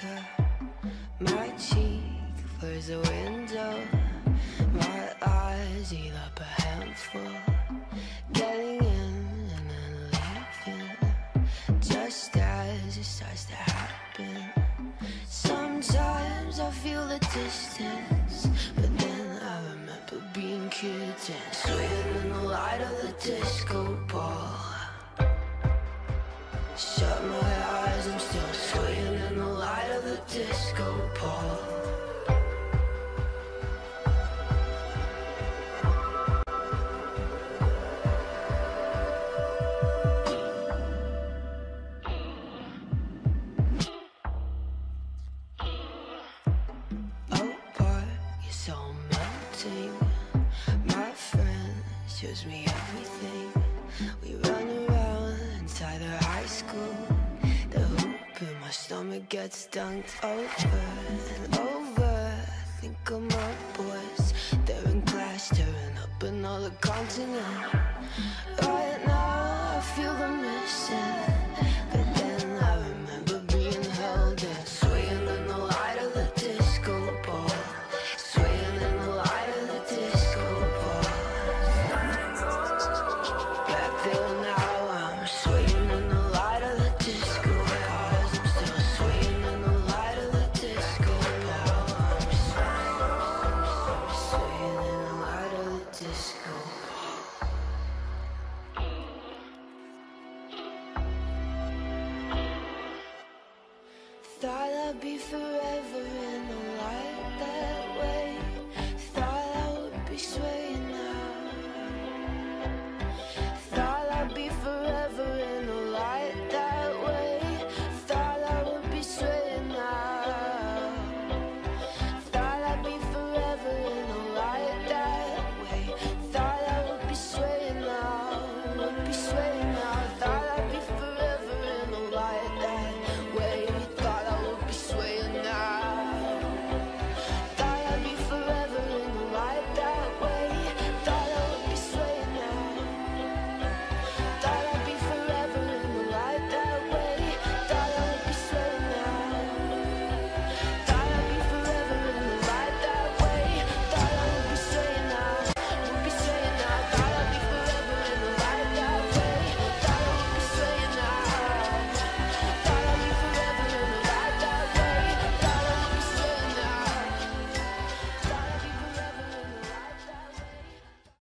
flicker. My cheek blurs the window. My eyes eat up a handful. Getting in and then leaving, just as it starts to happen. Sometimes I feel the distance, but then I remember being kids and swinging in the light of the disco ball. Shut my eyes, I'm still swaying in the light of the disco ball. Oh, boy, you're so melting. My friends shows me everything. We run around inside the high school. The hoop in my stomach gets dunked over and over. I think of my boys. They're in class, tearing up another continent. Right now I feel the missing, but then I remember being held and swaying in the light of the disco ball. Swaying in the light of the disco ball. Back there now I'm swaying in the light of the disco ball. I'm still swaying in the light of the disco ball. I'm swaying in the light of the disco ball. Thought I'd be forever in